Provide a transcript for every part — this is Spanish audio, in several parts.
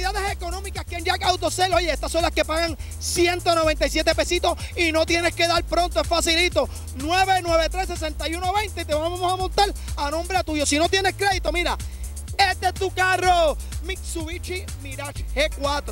unidades económicas que en Jack Auto Celo. Oye, estas son las que pagan 197 pesitos y no tienes que dar pronto, es facilito. 993-6120 y te vamos a montar a nombre tuyo. Si no tienes crédito, mira, este es tu carro. Mitsubishi Mirage G4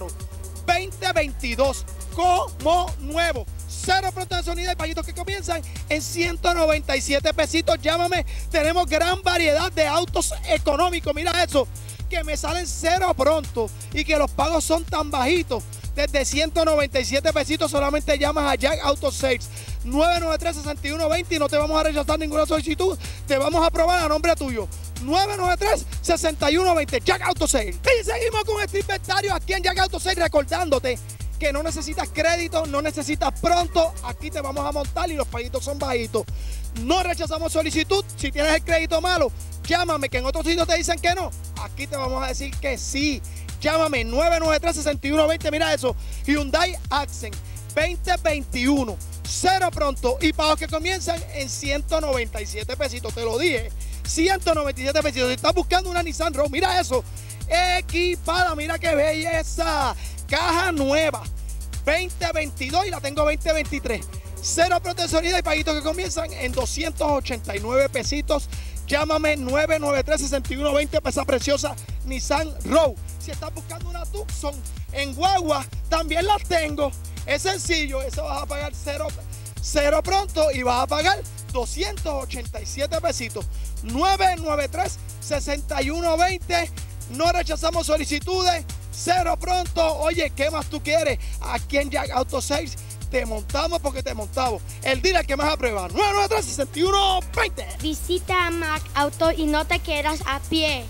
2022 como nuevo. Cero pronto de sonido y paguitos que comienzan en 197 pesitos. Llámame, tenemos gran variedad de autos económicos. Mira eso, que me salen cero pronto y que los pagos son tan bajitos. Desde 197 pesitos solamente llamas a Jack Auto Sales. 993-6120 y no te vamos a rechazar ninguna solicitud. Te vamos a probar a nombre tuyo. 993-6120, Jack Auto Sales. Y seguimos con este inventario aquí en Jack Auto Sales, recordándote que no necesitas crédito, no necesitas pronto, aquí te vamos a montar y los paguitos son bajitos. No rechazamos solicitud. Si tienes el crédito malo, llámame, que en otros sitios te dicen que no, aquí te vamos a decir que sí. Llámame, 993-6120, mira eso, Hyundai Accent 2021, cero pronto y pagos que comienzan en 197 pesitos, te lo dije, 197 pesitos. Si estás buscando una Nissan Rogue, mira eso, equipada, mira qué belleza, caja nueva 2022 y la tengo 2023, cero proteccionista y paguitos que comienzan en 289 pesitos. Llámame, 993-6120 para esa preciosa Nissan Rogue. Si estás buscando una Tucson en guagua, también las tengo, es sencillo, eso vas a pagar cero pronto y vas a pagar 287 pesitos. 993-6120, no rechazamos solicitudes, cero pronto. Oye, ¿qué más tú quieres? Aquí en Jack Auto 6 te montamos porque te montamos. El dealer que más aprueba. 993-6120. Visita Mac Auto y no te quedas a pie.